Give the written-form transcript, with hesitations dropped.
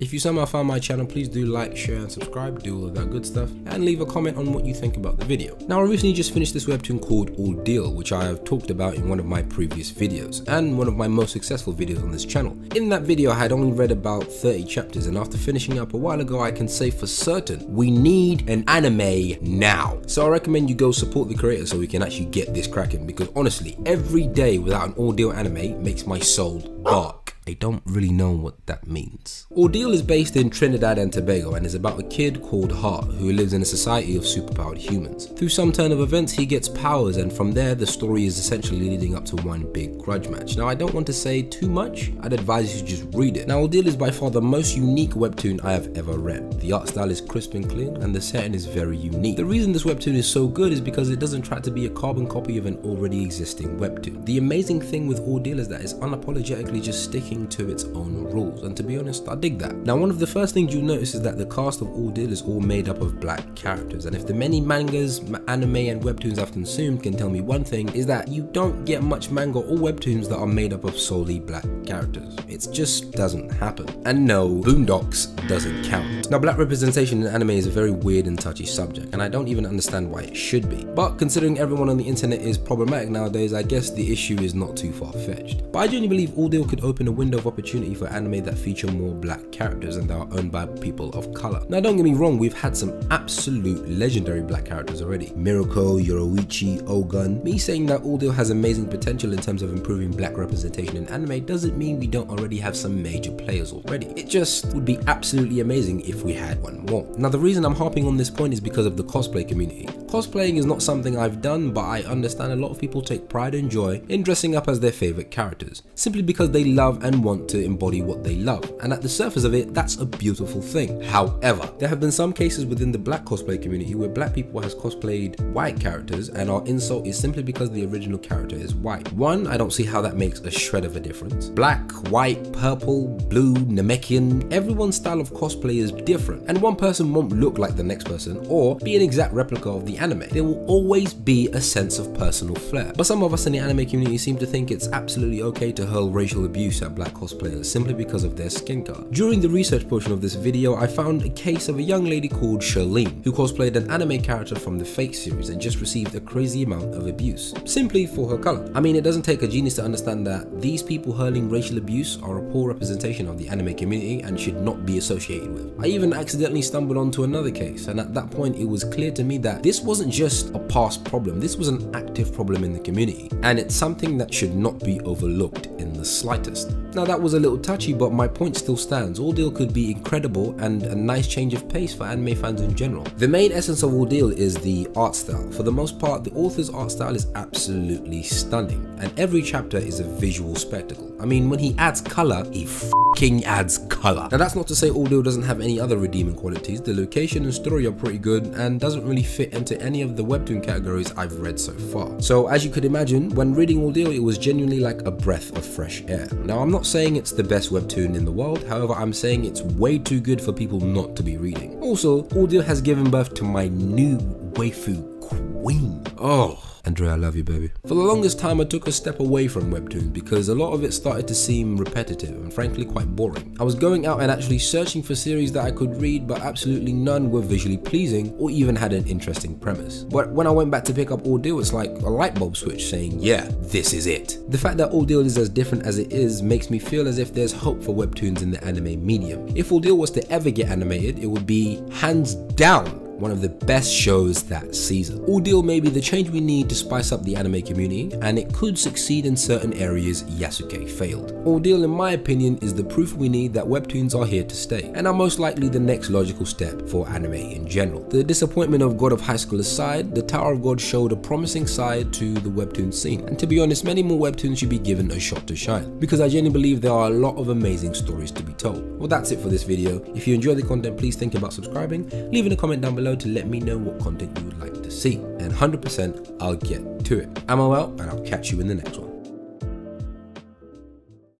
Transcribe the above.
If you somehow found my channel, please do like, share and subscribe, do all of that good stuff, and leave a comment on what you think about the video. Now, I recently just finished this webtoon called Ordeal, which I have talked about in one of my previous videos, and one of my most successful videos on this channel. In that video, I had only read about 30 chapters, and after finishing up a while ago, I can say for certain, we need an anime now. So I recommend you go support the creator so we can actually get this cracking, because honestly, every day without an Ordeal anime makes my soul bark. I don't really know what that means. Ordeal is based in Trinidad and Tobago and is about a kid called Hart who lives in a society of superpowered humans. Through some turn of events, he gets powers, and from there the story is essentially leading up to one big grudge match. Now, I don't want to say too much, I'd advise you to just read it. Now, Ordeal is by far the most unique webtoon I have ever read. The art style is crisp and clean and the setting is very unique. The reason this webtoon is so good is because it doesn't try to be a carbon copy of an already existing webtoon. The amazing thing with Ordeal is that it's unapologetically just sticking to its own rules, and to be honest, I dig that. Now, one of the first things you'll notice is that the cast of Ordeal is all made up of black characters, and if the many mangas, anime and webtoons I've consumed can tell me one thing, is that you don't get much manga or webtoons that are made up of solely black characters. It just doesn't happen. And no, Boondocks doesn't count. Now, black representation in anime is a very weird and touchy subject, and I don't even understand why it should be. But considering everyone on the internet is problematic nowadays, I guess the issue is not too far-fetched. But I genuinely believe Ordeal could open a window of opportunity for anime that feature more black characters and that are owned by people of color. Now, don't get me wrong, we've had some absolute legendary black characters already. Miruko, Yoroichi, Ogun. Me saying that Ordeal has amazing potential in terms of improving black representation in anime doesn't mean we don't already have some major players already. It just would be absolutely amazing if we had one more. Now, the reason I'm harping on this point is because of the cosplay community. Cosplaying is not something I've done, but I understand a lot of people take pride and joy in dressing up as their favorite characters, simply because they love and want to embody what they love, and at the surface of it, that's a beautiful thing. However, there have been some cases within the black cosplay community where black people has cosplayed white characters and our insult is simply because the original character is white. One, I don't see how that makes a shred of a difference. Black, white, purple, blue, Namekian, everyone's style of cosplay is different, and one person won't look like the next person or be an exact replica of the anime. There will always be a sense of personal flair, but some of us in the anime community seem to think it's absolutely okay to hurl racial abuse at black cosplayers simply because of their skin color. During the research portion of this video, I found a case of a young lady called Charlene who cosplayed an anime character from the Fate series and just received a crazy amount of abuse simply for her color. I mean, it doesn't take a genius to understand that these people hurling racial abuse are a poor representation of the anime community and should not be associated with. I even accidentally stumbled onto another case, and at that point it was clear to me that this wasn't just a past problem, this was an active problem in the community, and it's something that should not be overlooked in the slightest. Now, that was a little touchy, but my point still stands. Ordeal could be incredible and a nice change of pace for anime fans in general. The main essence of Ordeal is the art style. For the most part, the author's art style is absolutely stunning, and every chapter is a visual spectacle. I mean, when he adds color, he f***ing adds color. Now, that's not to say Ordeal doesn't have any other redeeming qualities. The location and story are pretty good and doesn't really fit into any of the webtoon categories I've read so far. So, as you could imagine, when reading Ordeal, it was genuinely like a breath of fresh air. Now, I'm not saying it's the best webtoon in the world, however, I'm saying it's way too good for people not to be reading. Also, Ordeal has given birth to my new waifu queen. Oh, Andrea, I love you, baby. For the longest time, I took a step away from webtoons because a lot of it started to seem repetitive and frankly quite boring. I was going out and actually searching for series that I could read, but absolutely none were visually pleasing or even had an interesting premise. But when I went back to pick up Ordeal, it's like a light bulb switch saying, yeah, this is it. The fact that Ordeal is as different as it is makes me feel as if there's hope for webtoons in the anime medium. If Ordeal was to ever get animated, it would be hands down one of the best shows that season. Ordeal may be the change we need to spice up the anime community, and it could succeed in certain areas Yasuke failed. Ordeal, in my opinion, is the proof we need that webtoons are here to stay, and are most likely the next logical step for anime in general. The disappointment of God of High School aside, the Tower of God showed a promising side to the webtoon scene, and to be honest, many more webtoons should be given a shot to shine, because I genuinely believe there are a lot of amazing stories to be told. Well, that's it for this video. If you enjoy the content, please think about subscribing, leaving a comment down below to let me know what content you would like to see, and 100% I'll get to it. I'm out, and I'll catch you in the next one.